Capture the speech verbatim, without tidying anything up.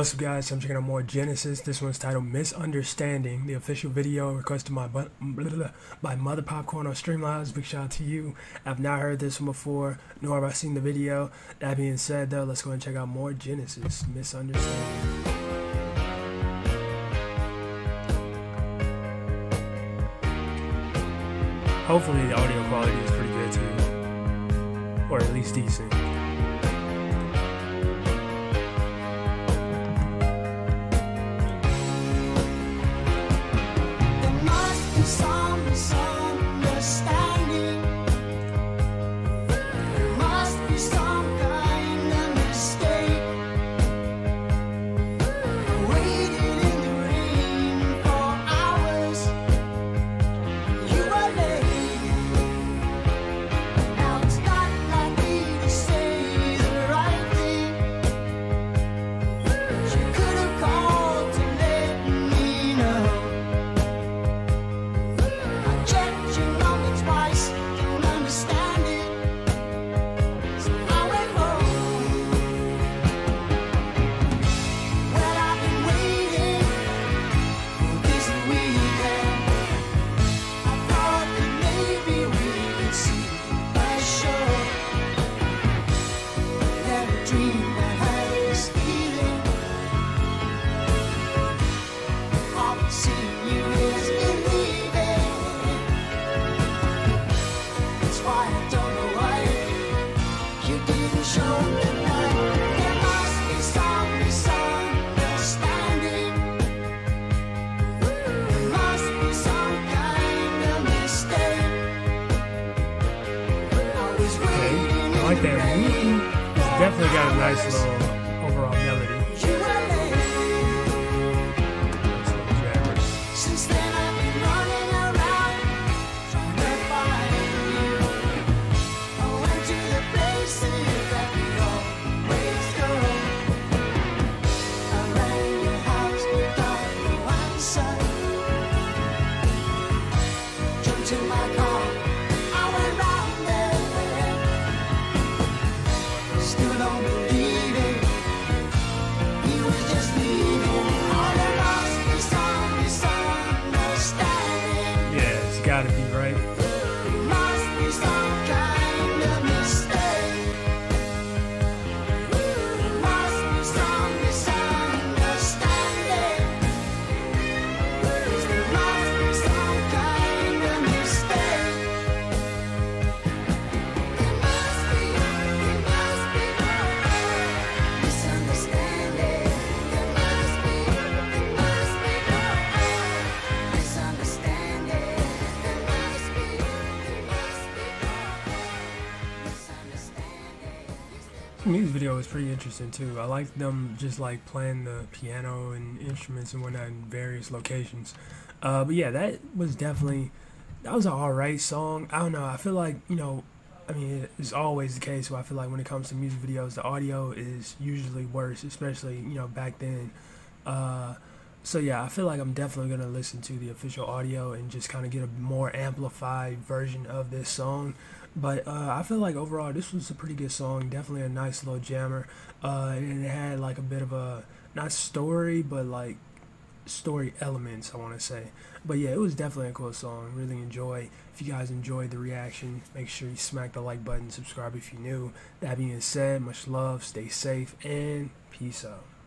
What's up, guys? I'm checking out more Genesis. This one's titled Misunderstanding, the official video requested by, blah, blah, blah, by Mother Popcorn on Streamlabs. Big shout out to you. I've not heard this one before, nor have I seen the video. That being said, though, let's go and check out more Genesis Misunderstanding. Hopefully the audio quality is pretty good too, or at least decent. I like that. It's definitely got a nice little overall melody. Since then I've been running around trying to find you. I went to the places that we always go. I ran your house without no answer. Jumped to my car, I went round there. Still don't believe it. He was just leaving. All I lost is some misunderstanding. Yeah, it's gotta be right. It must be some kind of mistake. It must be some misunderstanding. It must be some kind of mistake. It must be. It must be. Misunderstanding, there must be, there must be no misunderstanding, there must be, there must be no misunderstanding. I mean, this video is pretty interesting too. I like them just like playing the piano and instruments and whatnot in various locations. Uh, but yeah, that was definitely, that was an alright song. I don't know, I feel like, you know, I mean, it's always the case where I feel like when it comes to music videos, the audio is usually worse, especially, you know, back then. Uh, so, yeah, I feel like I'm definitely going to listen to the official audio and just kind of get a more amplified version of this song. But uh, I feel like overall, this was a pretty good song, definitely a nice little jammer. Uh, and it had like a bit of a, not story, but like story elements, I want to say. But yeah, it was definitely a cool song. Really enjoy. If you guys enjoyed the reaction, make sure you smack the like button, subscribe if you're new. That being said, much love, stay safe, and peace out.